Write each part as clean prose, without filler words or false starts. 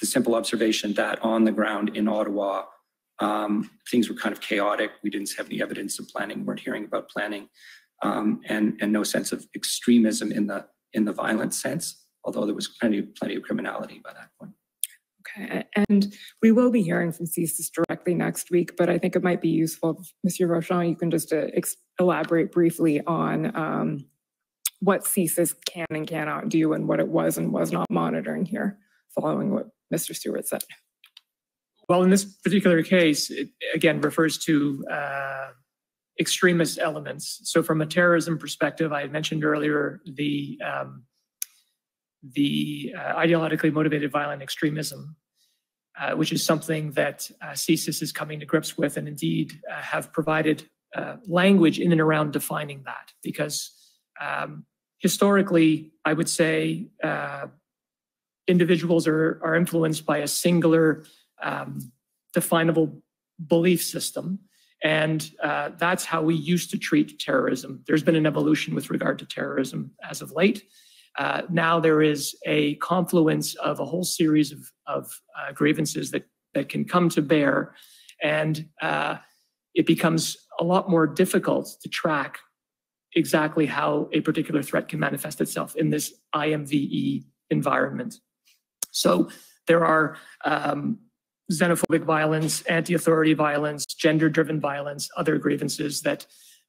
the simple observation that on the ground in Ottawa, things were kind of chaotic. We didn't have any evidence of planning, weren't hearing about planning, and no sense of extremism in the violent sense, although there was plenty of criminality by that point. Okay, and we will be hearing from CSIS directly next week, but I think it might be useful, Monsieur Rochon, you can just elaborate briefly on what CSIS can and cannot do and what it was and was not monitoring here, following what Mr. Stewart said. Well, in this particular case, it again refers to extremist elements. So from a terrorism perspective, I had mentioned earlier the ideologically motivated violent extremism, which is something that CSIS is coming to grips with, and indeed have provided language in and around defining that. Because historically, I would say individuals are influenced by a singular definable belief system. And that's how we used to treat terrorism. There's been an evolution with regard to terrorism as of late. Now there is a confluence of a whole series of grievances that can come to bear, and it becomes a lot more difficult to track exactly how a particular threat can manifest itself in this IMVE environment. So there are xenophobic violence, anti-authority violence, gender-driven violence, other grievances that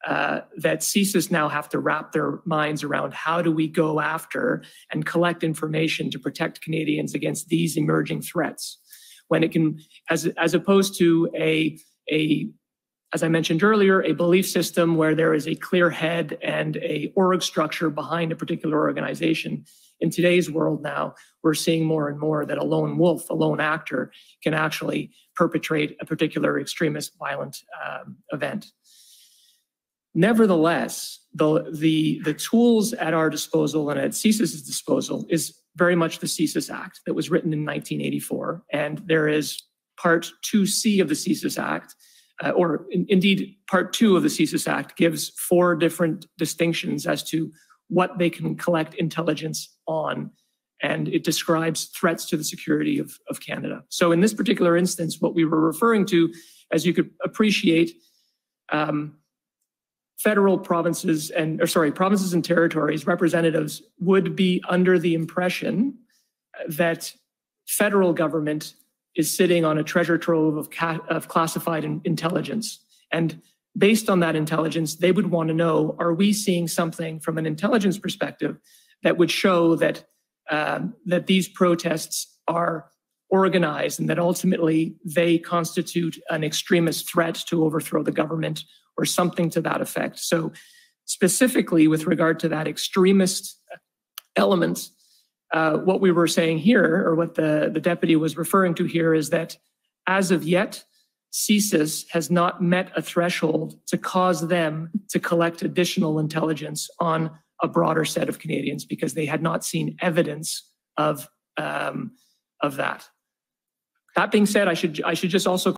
CSIS now have to wrap their minds around. How do we go after and collect information to protect Canadians against these emerging threats? When it can, as opposed to a, as I mentioned earlier, a belief system where there is a clear head and a org structure behind a particular organization. In today's world now, we're seeing more and more that a lone wolf, a lone actor, can actually perpetrate a particular extremist violent event. Nevertheless, the tools at our disposal and at CSIS's disposal is very much the CSIS Act that was written in 1984. And there is Part 2C of the CSIS Act, or indeed Part 2 of the CSIS Act gives 4 different distinctions as to what they can collect intelligence on. And it describes threats to the security of Canada. So in this particular instance, what we were referring to, as you could appreciate, federal provinces and territories representatives would be under the impression that federal government is sitting on a treasure trove of classified intelligence. And based on that intelligence, they would want to know, are we seeing something from an intelligence perspective that would show that, that these protests are organized and that ultimately they constitute an extremist threat to overthrow the government or something to that effect. So specifically with regard to that extremist element, what we were saying here, or what the deputy was referring to here, is that as of yet, CSIS has not met a threshold to cause them to collect additional intelligence on a broader set of Canadians, because they had not seen evidence of that. That being said, I should just also